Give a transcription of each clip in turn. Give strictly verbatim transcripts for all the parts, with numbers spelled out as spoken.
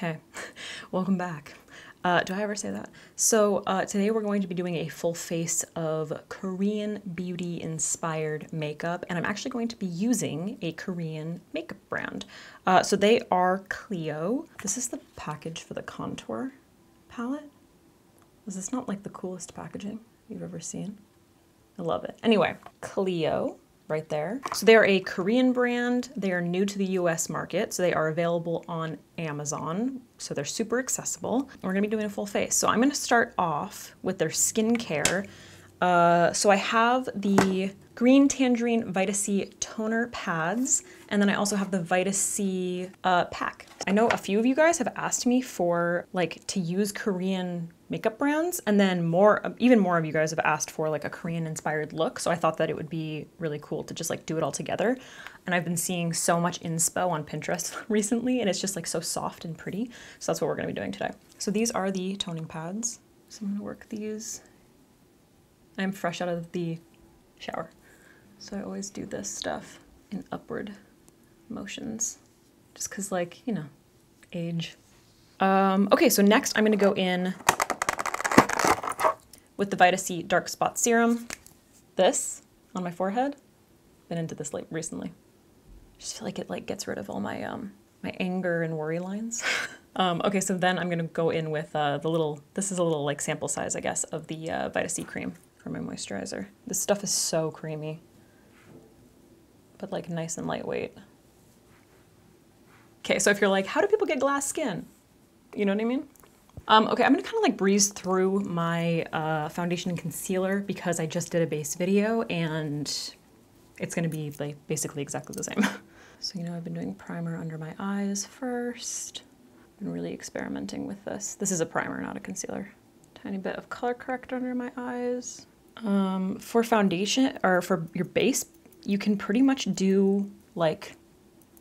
Hey, welcome back. Uh, do I ever say that? So uh, today we're going to be doing a full face of Korean beauty inspired makeup, and I'm actually going to be using a Korean makeup brand. Uh, so they are Clio. This is the package for the contour palette. Is this not like the coolest packaging you've ever seen? I love it. Anyway, Clio. Right there. So they are a Korean brand. They are new to the U S market, so they are available on Amazon. So they're super accessible. And we're gonna be doing a full face. So I'm gonna start off with their skincare. Uh, so I have the Green Tangerine Vita-C Toner Pads, and then I also have the Vita-C uh, Pack. I know a few of you guys have asked me for like to use Korean makeup brands, and then more, even more of you guys have asked for like a Korean inspired look, so I thought that it would be really cool to just like do it all together. And I've been seeing so much inspo on Pinterest recently, and it's just like so soft and pretty, so that's what we're gonna be doing today. So these are the toning pads. So I'm gonna work these. I'm fresh out of the shower, so I always do this stuff in upward motions, just cause like, you know, age. Um, okay, so next I'm gonna go in with the Vita-C Dark Spot Serum. This on my forehead. Been into this like recently. Just feel like it like gets rid of all my um my anger and worry lines. um, okay, so then I'm gonna go in with uh, the little. This is a little like sample size, I guess, of the uh, Vita-C cream for my moisturizer. This stuff is so creamy, but like nice and lightweight. Okay, so if you're like, how do people get glass skin? You know what I mean? Um, okay, I'm gonna kind of like breeze through my uh, foundation and concealer because I just did a base video and it's gonna be like basically exactly the same. So, you know, I've been doing primer under my eyes first. I've been really experimenting with this. This is a primer, not a concealer. Tiny bit of color corrector under my eyes. Um, for foundation or for your base, you can pretty much do like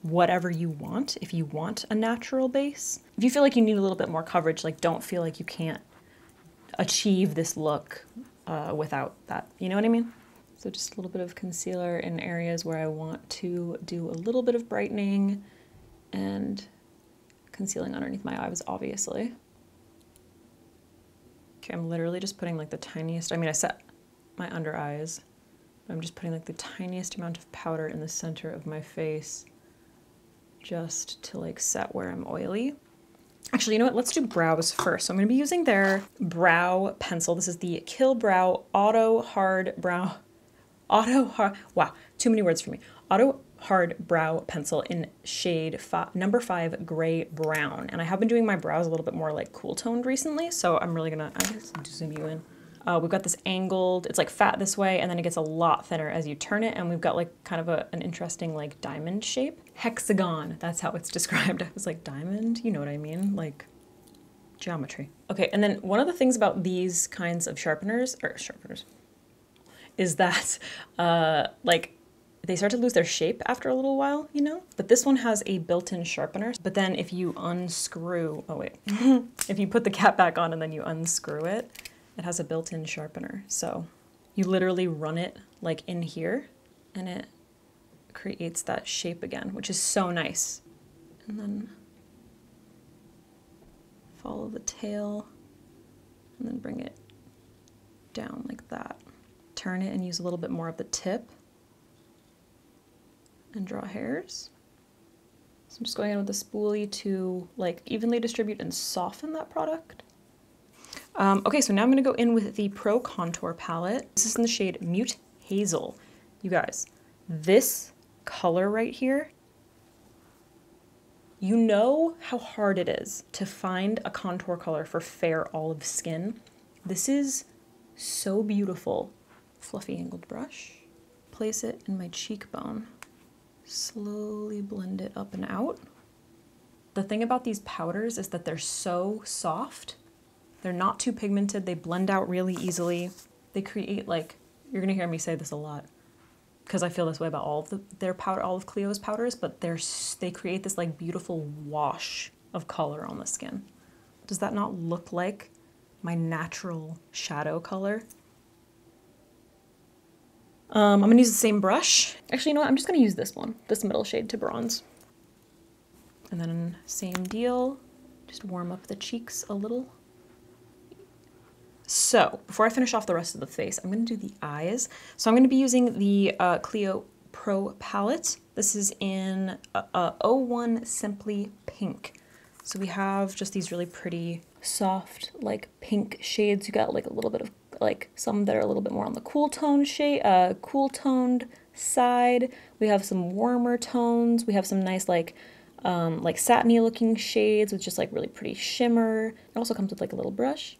whatever you want. If you want a natural base, if you feel like you need a little bit more coverage, like don't feel like you can't achieve this look uh, without that, you know what I mean? So just a little bit of concealer in areas where I want to do a little bit of brightening, and concealing underneath my eyes, obviously. Okay, I'm literally just putting like the tiniest, I mean, I set my under eyes, but I'm just putting like the tiniest amount of powder in the center of my face, just to like set where I'm oily. Actually, you know what? Let's do brows first. So I'm going to be using their brow pencil. This is the Kill Brow Auto Hard Brow, Auto Hard, wow, too many words for me. Auto Hard Brow Pencil in shade five, number five Gray Brown. And I have been doing my brows a little bit more like cool toned recently, so I'm really gonna, I'm gonna zoom you in. Uh, we've got this angled, it's like fat this way, and then it gets a lot thinner as you turn it, and we've got like kind of a, an interesting like diamond shape. Hexagon, that's how it's described. I was like, diamond? You know what I mean? Like geometry. Okay, and then one of the things about these kinds of sharpeners, or sharpeners, is that uh, like they start to lose their shape after a little while, you know? But this one has a built-in sharpener, but then if you unscrew, oh wait, if you put the cap back on and then you unscrew it, it has a built-in sharpener, so you literally run it like in here and it creates that shape again, which is so nice. And then follow the tail and then bring it down like that. Turn it and use a little bit more of the tip and draw hairs. So I'm just going in with the spoolie to like evenly distribute and soften that product. Um, okay, so now I'm gonna go in with the Pro Contour palette. This is in the shade Mute Hazel. You guys, this color right here, you know how hard it is to find a contour color for fair olive skin. This is so beautiful. Fluffy angled brush. Place it in my cheekbone. Slowly blend it up and out. The thing about these powders is that they're so soft. They're not too pigmented, they blend out really easily. They create like, you're gonna hear me say this a lot because I feel this way about all of the, their powder, all of Clio's powders, but they're, they create this like beautiful wash of color on the skin. Does that not look like my natural shadow color? Um, I'm gonna use the same brush. Actually, you know what, I'm just gonna use this one, this middle shade to bronze. And then same deal, just warm up the cheeks a little. So before I finish off the rest of the face, I'm going to do the eyes. So I'm going to be using the uh, Clio Pro Palette. This is in uh, uh, oh one Simply Pink. So we have just these really pretty soft like pink shades. You got like a little bit of like some that are a little bit more on the cool tone shade, uh, cool toned side. We have some warmer tones. We have some nice like um, like satiny looking shades with just like really pretty shimmer. It also comes with like a little brush.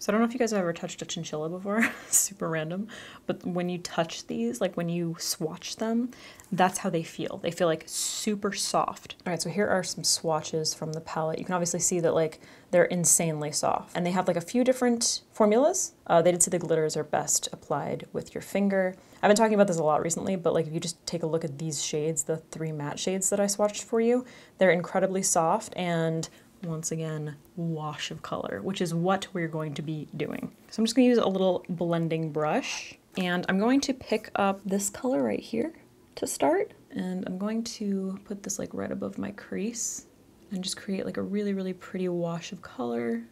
So I don't know if you guys have ever touched a chinchilla before, super random, but when you touch these, like when you swatch them, that's how they feel. They feel like super soft. All right, so here are some swatches from the palette. You can obviously see that like they're insanely soft, and they have like a few different formulas. Uh, they did say the glitters are best applied with your finger. I've been talking about this a lot recently, but like if you just take a look at these shades, the three matte shades that I swatched for you, they're incredibly soft and once again, wash of color, which is what we're going to be doing. So I'm just gonna use a little blending brush, and I'm going to pick up this color right here to start. And I'm going to put this like right above my crease and just create like a really, really pretty wash of color.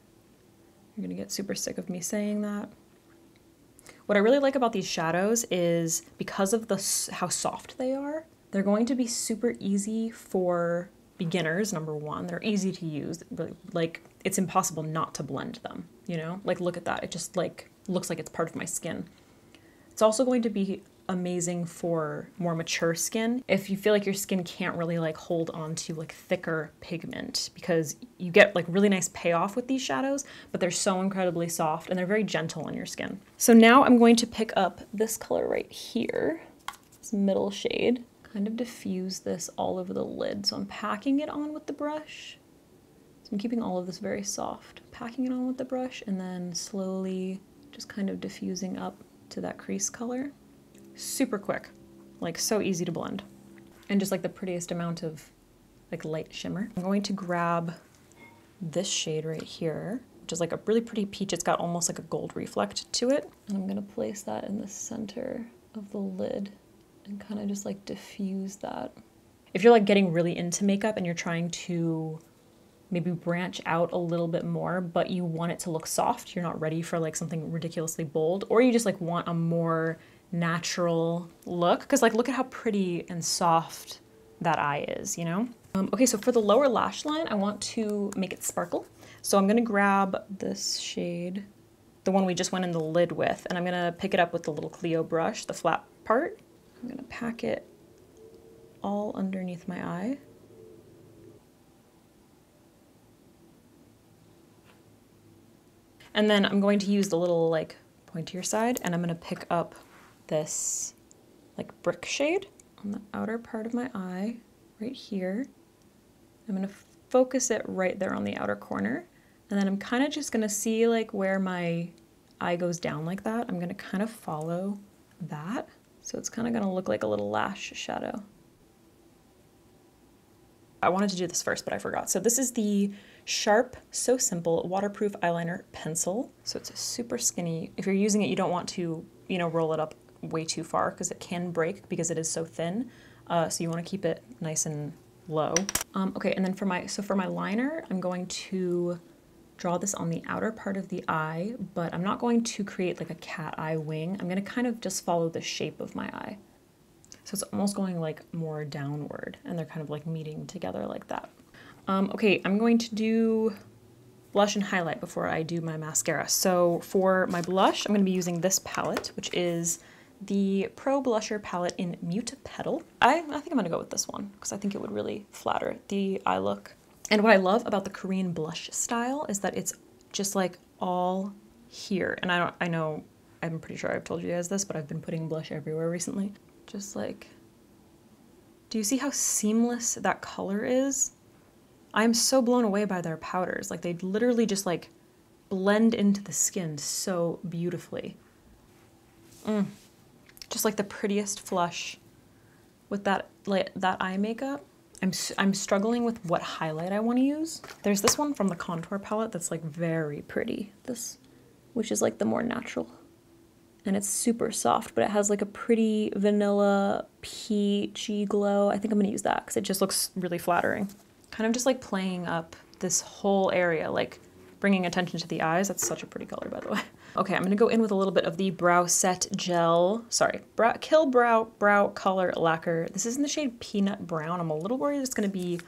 You're gonna get super sick of me saying that. What I really like about these shadows is because of the how soft they are, they're going to be super easy for beginners, number one. They're easy to use, like it's impossible not to blend them, you know? Like look at that, it just like looks like it's part of my skin. It's also going to be amazing for more mature skin if you feel like your skin can't really like hold on to like thicker pigment, because you get like really nice payoff with these shadows, but they're so incredibly soft and they're very gentle on your skin. So now I'm going to pick up this color right here, this middle shade. Kind of diffuse this all over the lid. So I'm packing it on with the brush. So I'm keeping all of this very soft, packing it on with the brush, and then slowly just kind of diffusing up to that crease color. Super quick, like so easy to blend. And just like the prettiest amount of like light shimmer. I'm going to grab this shade right here, which is like a really pretty peach. It's got almost like a gold reflect to it. And I'm gonna place that in the center of the lid and kind of just like diffuse that. If you're like getting really into makeup and you're trying to maybe branch out a little bit more, but you want it to look soft, you're not ready for like something ridiculously bold, or you just like want a more natural look, because like look at how pretty and soft that eye is, you know? Um, okay, so for the lower lash line, I want to make it sparkle. So I'm gonna grab this shade, the one we just went in the lid with, and I'm gonna pick it up with the little Clio brush, the flat part. I'm gonna pack it all underneath my eye. And then I'm going to use the little like pointier side, and I'm gonna pick up this like brick shade on the outer part of my eye right here. I'm gonna focus it right there on the outer corner. And then I'm kind of just gonna see like where my eye goes down like that. I'm gonna kind of follow that. So it's kind of gonna look like a little lash shadow. I wanted to do this first, but I forgot. So this is the Sharp So Simple Waterproof Eyeliner Pencil. So it's a super skinny. If you're using it, you don't want to, you know, roll it up way too far because it can break because it is so thin. Uh, so you wanna keep it nice and low. Um, okay, and then for my, so for my liner, I'm going to draw this on the outer part of the eye, but I'm not going to create like a cat eye wing. I'm gonna kind of just follow the shape of my eye. So it's almost going like more downward, and they're kind of like meeting together like that. Um, okay, I'm going to do blush and highlight before I do my mascara. So for my blush, I'm gonna be using this palette, which is the Pro Blusher palette in Mute Petal. I, I think I'm gonna go with this one because I think it would really flatter the eye look. And what I love about the Korean blush style is that it's just like all here. And I don't, I know, I'm pretty sure I've told you guys this, but I've been putting blush everywhere recently. Just like, do you see how seamless that color is? I'm so blown away by their powders. Like they literally just like blend into the skin so beautifully. Mm. Just like the prettiest flush with that, like, that eye makeup. I'm, I'm struggling with what highlight I want to use. There's this one from the Contour palette that's like very pretty. This, which is like the more natural. And it's super soft, but it has like a pretty vanilla peachy glow. I think I'm going to use that because it just looks really flattering. Kind of just like playing up this whole area, like bringing attention to the eyes. That's such a pretty color, by the way. Okay, I'm gonna go in with a little bit of the Brow Set Gel, sorry, Brow, Kill Brow Brow Color Lacquer. This is in the shade Peanut Brown. I'm a little worried it's gonna be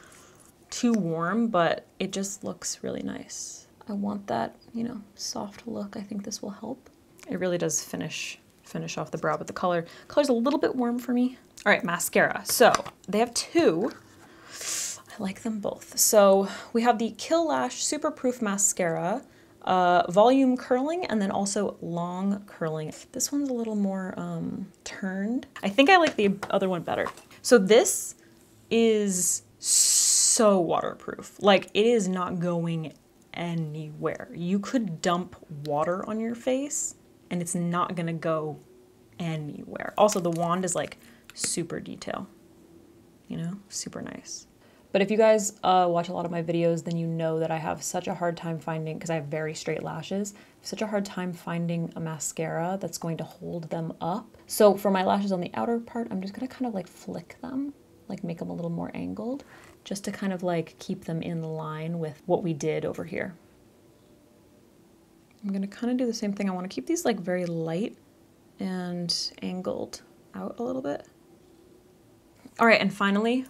too warm, but it just looks really nice. I want that, you know, soft look. I think this will help. It really does finish finish off the brow, but the color color's a little bit warm for me. All right, mascara. So they have two. I like them both. So we have the Kill Lash Superproof Mascara, uh, volume curling, and then also long curling. This one's a little more um, turned. I think I like the other one better. So this is so waterproof. Like, it is not going anywhere. You could dump water on your face and it's not gonna go anywhere. Also, the wand is like super detail, you know, super nice. But if you guys uh, watch a lot of my videos, then you know that I have such a hard time finding, because I have very straight lashes, such a hard time finding a mascara that's going to hold them up. So for my lashes on the outer part, I'm just gonna kind of like flick them, like make them a little more angled, just to kind of like keep them in line with what we did over here. I'm gonna kind of do the same thing. I wanna keep these like very light and angled out a little bit. All right, and finally,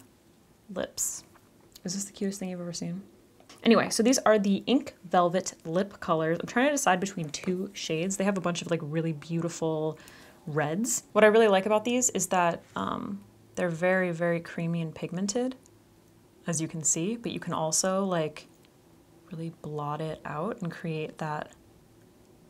lips. Is this the cutest thing you've ever seen? Anyway, so these are the Ink Velvet lip colors. I'm trying to decide between two shades. They have a bunch of like really beautiful reds. What I really like about these is that um, they're very, very creamy and pigmented, as you can see, but you can also like really blot it out and create that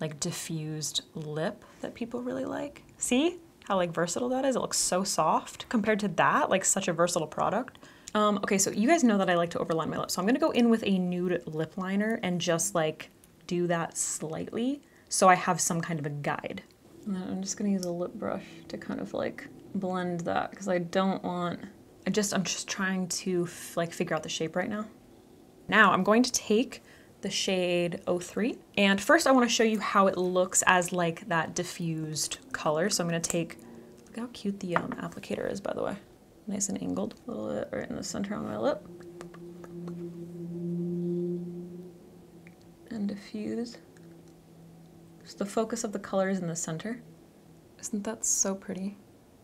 like diffused lip that people really like. See how like versatile that is? It looks so soft compared to that, like such a versatile product. Um, okay, so you guys know that I like to overline my lips. So I'm gonna go in with a nude lip liner and just like do that slightly so I have some kind of a guide. And then I'm just gonna use a lip brush to kind of like blend that, because I don't want, I just, I'm just trying to f like figure out the shape right now. Now I'm going to take the shade oh three. And first I wanna show you how it looks as like that diffused color. So I'm gonna take, look how cute the um, applicator is, by the way. Nice and angled, a little bit right in the center on my lip. And diffuse. Just the focus of the color is in the center. Isn't that so pretty?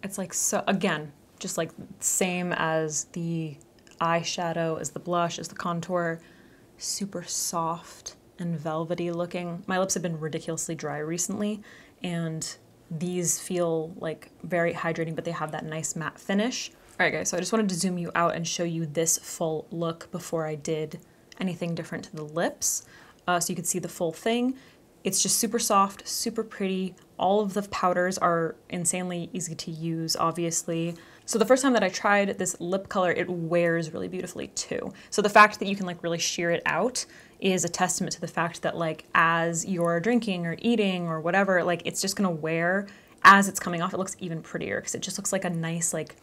It's like so, again, just like same as the eyeshadow, as the blush, as the contour. Super soft and velvety looking. My lips have been ridiculously dry recently, and these feel like very hydrating, but they have that nice matte finish. All right guys, so I just wanted to zoom you out and show you this full look before I did anything different to the lips, uh, so you could see the full thing. It's just super soft, super pretty. All of the powders are insanely easy to use, obviously. So the first time that I tried this lip color, it wears really beautifully too. So the fact that you can like really sheer it out is a testament to the fact that like as you're drinking or eating or whatever, like it's just gonna wear as it's coming off. It looks even prettier because it just looks like a nice like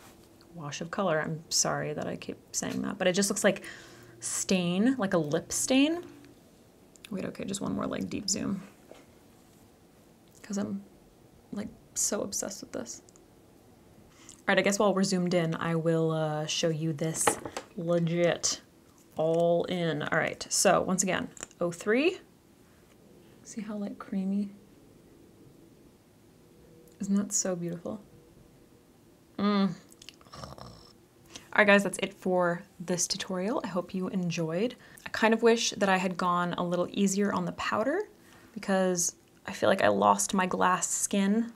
wash of color. I'm sorry that I keep saying that, but it just looks like stain, like a lip stain. Wait, okay, just one more like deep zoom, because I'm like so obsessed with this. All right, I guess while we're zoomed in, I will uh, show you this legit all in. All right, so once again, oh three. See how like creamy? Isn't that so beautiful? Mm. All right guys, that's it for this tutorial. I hope you enjoyed. I kind of wish that I had gone a little easier on the powder, because I feel like I lost my glass skin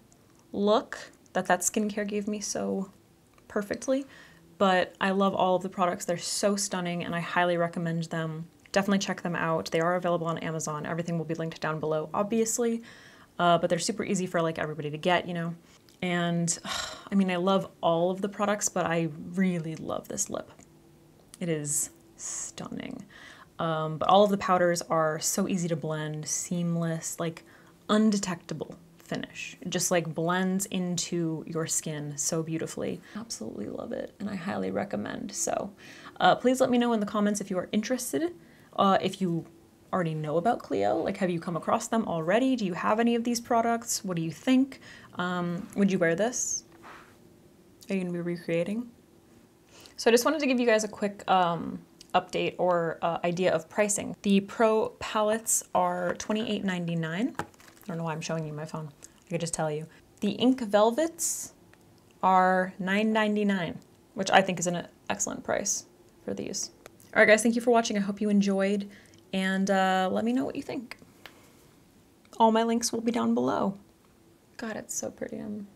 look that that skincare gave me so perfectly, but I love all of the products. They're so stunning and I highly recommend them. Definitely check them out. They are available on Amazon. Everything will be linked down below, obviously, uh, but they're super easy for like everybody to get, you know? And ugh, I mean, I love all of the products, but I really love this lip. It is stunning. Um, but all of the powders are so easy to blend, seamless, like undetectable finish. It just like blends into your skin so beautifully. Absolutely love it, and I highly recommend. So uh, please let me know in the comments if you are interested, uh, if you already know about Clio, like have you come across them already? Do you have any of these products? What do you think? Um, would you wear this? Are you gonna be recreating? So I just wanted to give you guys a quick um, update or uh, idea of pricing. The Pro Palettes are twenty-eight ninety-nine. I don't know why I'm showing you my phone. I could just tell you. The Ink Velvets are nine ninety-nine, which I think is an excellent price for these. All right, guys, thank you for watching. I hope you enjoyed, and uh, let me know what you think. All my links will be down below. God, it's so pretty. I'm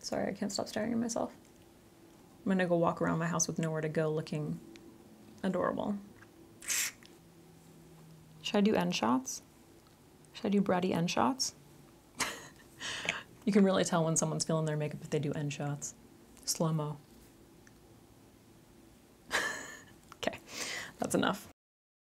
sorry, I can't stop staring at myself. I'm gonna go walk around my house with nowhere to go looking adorable. Should I do end shots? Should I do bratty end shots? You can really tell when someone's feeling their makeup if they do end shots. Slow-mo. Okay, that's enough.